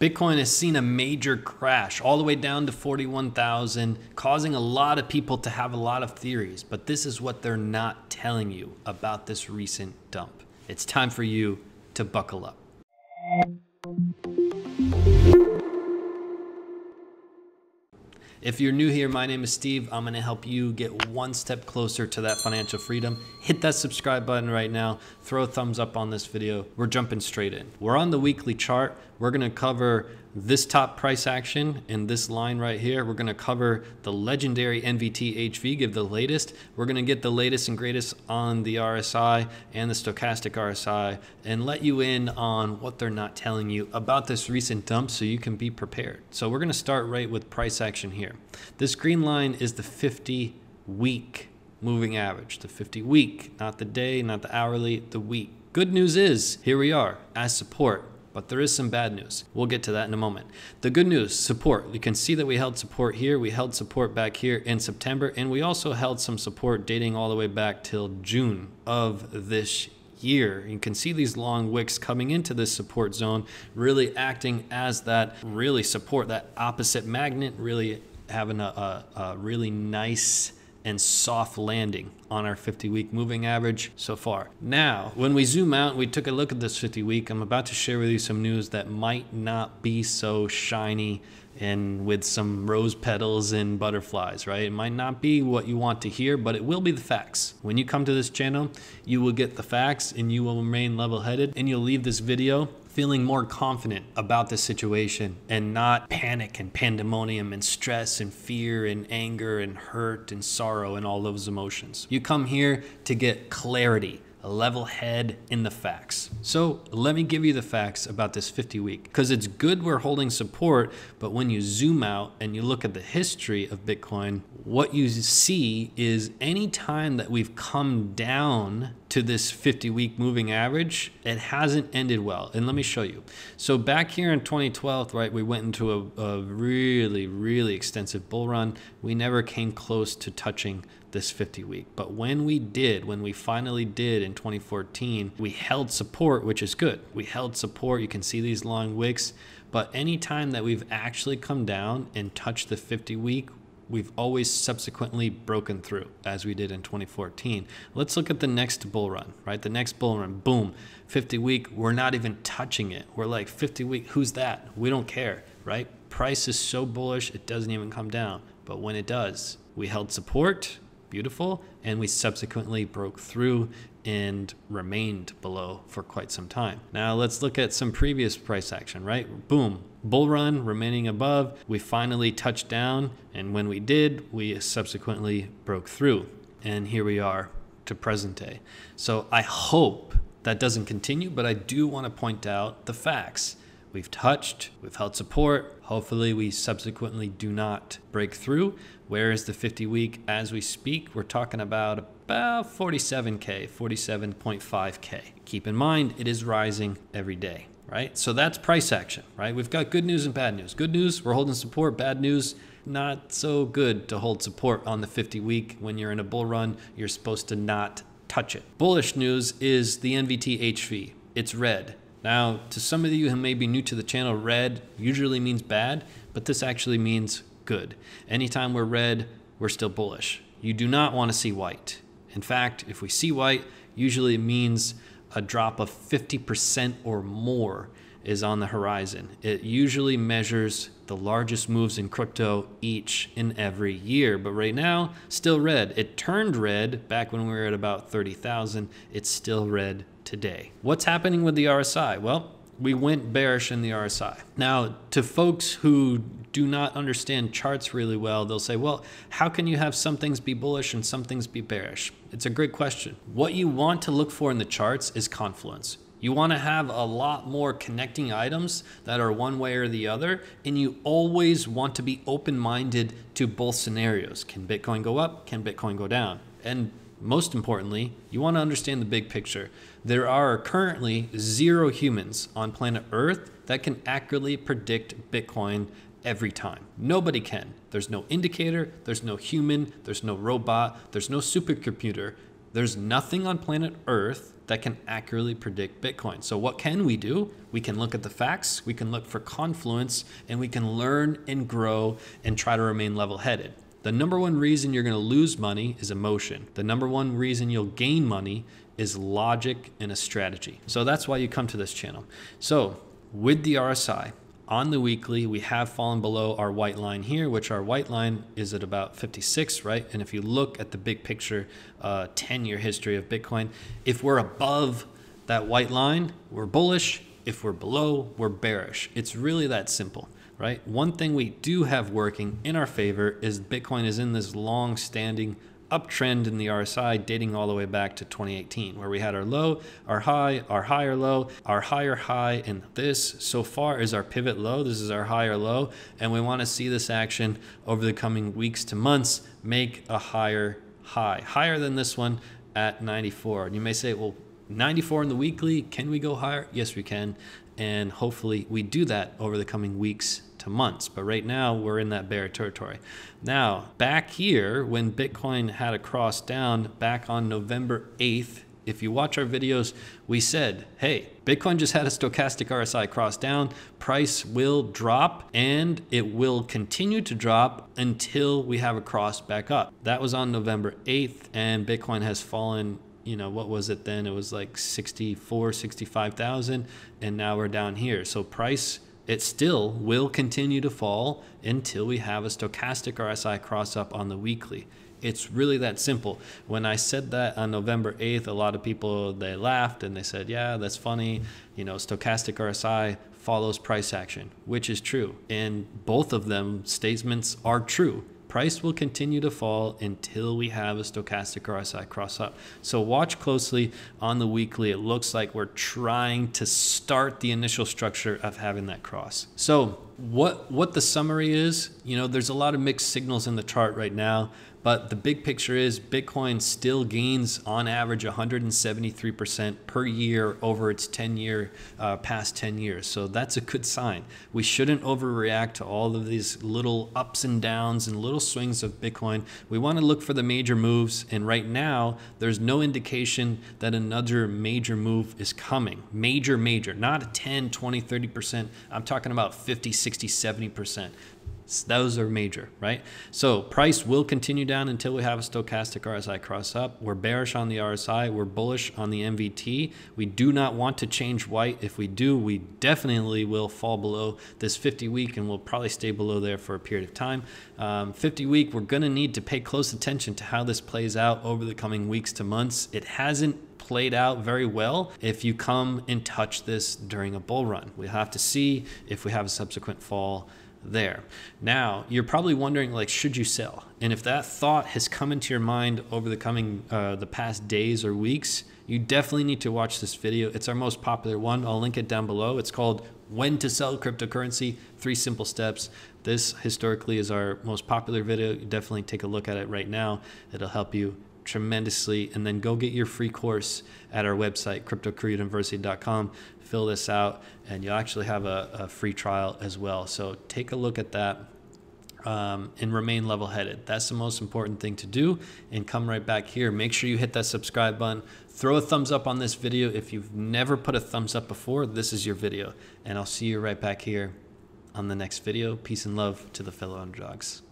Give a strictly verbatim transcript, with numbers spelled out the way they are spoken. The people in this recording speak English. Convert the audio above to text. Bitcoin has seen a major crash all the way down to forty-one thousand, causing a lot of people to have a lot of theories, but this is what they're not telling you about this recent dump. It's time for you to buckle up. If you're new here, my name is Steve. I'm gonna help you get one step closer to that financial freedom. Hit that subscribe button right now. Throw a thumbs up on this video. We're jumping straight in. We're on the weekly chart. We're gonna cover this top price action in this line right here. We're gonna cover the legendary N V T H V, give the latest. We're gonna get the latest and greatest on the R S I and the stochastic R S I and let you in on what they're not telling you about this recent dump so you can be prepared. So we're gonna start right with price action here. This green line is the fifty week moving average, the fifty week, not the day, not the hourly, the week. Good news is here we are as support, but there is some bad news. We'll get to that in a moment. The good news, support. You can see that we held support here. We held support back here in September, and we also held some support dating all the way back till June of this year. Year. You can see these long wicks coming into this support zone, really acting as that really support, that opposite magnet, really having a, a, a really nice and soft landing on our fifty week moving average so far. Now, when we zoom out, we took a look at this fifty week. I'm about to share with you some news that might not be so shiny and with some rose petals and butterflies, right? It might not be what you want to hear, but it will be the facts. When you come to this channel, you will get the facts and you will remain level-headed, and you'll leave this video feeling more confident about this situation and not panic and pandemonium and stress and fear and anger and hurt and sorrow and all those emotions. You come here to get clarity, a level head in the facts. So let me give you the facts about this fifty week, because it's good we're holding support, but when you zoom out and you look at the history of Bitcoin, what you see is any time that we've come down to this fifty week moving average, it hasn't ended well. And let me show you. So back here in twenty twelve, right, we went into a, a really, really extensive bull run. We never came close to touching this fifty week. But when we did, when we finally did in twenty fourteen, we held support, which is good. We held support. You can see these long wicks, but any time that we've actually come down and touched the fifty week, we've always subsequently broken through, as we did in twenty fourteen. Let's look at the next bull run, right? The next bull run, boom, fifty week, we're not even touching it. We're like, fifty week, who's that? We don't care, right? Price is so bullish, it doesn't even come down. But when it does, we held support, beautiful, and we subsequently broke through and remained below for quite some time. Now let's look at some previous price action, right? Boom, bull run, remaining above. We finally touched down, and when we did, we subsequently broke through. And here we are to present day. So I hope that doesn't continue, but I do want to point out the facts. We've touched, we've held support. Hopefully we subsequently do not break through. Where is the fifty week as we speak? We're talking about about forty-seven K, forty-seven point five K. Keep in mind, it is rising every day, right? So that's price action, right? We've got good news and bad news. Good news, we're holding support. Bad news, not so good to hold support on the fifty week. When you're in a bull run, you're supposed to not touch it. Bullish news is the N V T H V, it's red. Now, to some of you who may be new to the channel, red usually means bad, but this actually means good. Anytime we're red, we're still bullish. You do not want to see white. In fact, if we see white, usually it means a drop of fifty percent or more is on the horizon. It usually measures the largest moves in crypto each and every year, but right now, still red. It turned red back when we were at about thirty thousand. It's still red today. What's happening with the R S I? Well, we went bearish in the R S I. Now, to folks who do not understand charts really well, they'll say, well, how can you have some things be bullish and some things be bearish? It's a great question. What you want to look for in the charts is confluence. You want to have a lot more connecting items that are one way or the other, and you always want to be open-minded to both scenarios. Can Bitcoin go up? Can Bitcoin go down? And most importantly, you want to understand the big picture. There are currently zero humans on planet Earth that can accurately predict Bitcoin every time. Nobody can. There's no indicator, there's no human, there's no robot, there's no supercomputer. There's nothing on planet Earth that can accurately predict Bitcoin. So what can we do? We can look at the facts, we can look for confluence, and we can learn and grow and try to remain level-headed. The number one reason you're gonna lose money is emotion. The number one reason you'll gain money is logic and a strategy. So that's why you come to this channel. So with the R S I, on the weekly, we have fallen below our white line here, which our white line is at about fifty-six, right? And if you look at the big picture, uh, ten year history of Bitcoin, if we're above that white line, we're bullish. If we're below, we're bearish. It's really that simple, right? One thing we do have working in our favor is Bitcoin is in this long standing uptrend in the R S I dating all the way back to twenty eighteen, where we had our low, our high, our higher low, our higher high, and this so far is our pivot low. This is our higher low, and we want to see this action over the coming weeks to months make a higher high, higher than this one at ninety-four. And you may say, well, ninety-four in the weekly, can we go higher? Yes, we can, and hopefully we do that over the coming weeks to months. But right now we're in that bear territory. Now, back here when Bitcoin had a cross down back on November eighth, if you watch our videos, we said, hey, Bitcoin just had a stochastic R S I cross down, price will drop, and it will continue to drop until we have a cross back up. That was on November eighth, and Bitcoin has fallen, you know, what was it then? It was like sixty-four, sixty-five thousand, and now we're down here. So price, it still will continue to fall until we have a stochastic R S I cross up on the weekly. It's really that simple. When I said that on November eighth, a lot of people, they laughed and they said, yeah, that's funny. You know, stochastic R S I follows price action, which is true. And both of them statements are true. Price will continue to fall until we have a stochastic R S I cross up. So watch closely on the weekly. It looks like we're trying to start the initial structure of having that cross. So what, what the summary is, you know, there's a lot of mixed signals in the chart right now, but the big picture is Bitcoin still gains on average one hundred seventy-three percent per year over its ten year, uh, past ten years. So that's a good sign. We shouldn't overreact to all of these little ups and downs and little swings of Bitcoin. We want to look for the major moves. And right now, there's no indication that another major move is coming. Major, major, not a ten, twenty, thirty percent. I'm talking about fifty, sixty, seventy percent. Those are major, right? So price will continue down until we have a stochastic R S I cross up. We're bearish on the R S I. We're bullish on the M V T. We do not want to change white. If we do, we definitely will fall below this fifty week, and we'll probably stay below there for a period of time. Um, fifty week, we're going to need to pay close attention to how this plays out over the coming weeks to months. It hasn't played out very well if you come and touch this during a bull run. We'll have to see if we have a subsequent fall there. Now, you're probably wondering, like, should you sell? And if that thought has come into your mind over the coming, uh, the past days or weeks, you definitely need to watch this video. It's our most popular one. I'll link it down below. It's called When to Sell Cryptocurrency, Three Simple Steps. This historically is our most popular video. You definitely take a look at it right now. It'll help you tremendously. And then go get your free course at our website, crypto crew university dot com. Fill this out, and you'll actually have a, a free trial as well. So take a look at that um, and remain level-headed. That's the most important thing to do. And come right back here. Make sure you hit that subscribe button. Throw a thumbs up on this video. If you've never put a thumbs up before, this is your video. And I'll see you right back here on the next video. Peace and love to the fellow underdogs.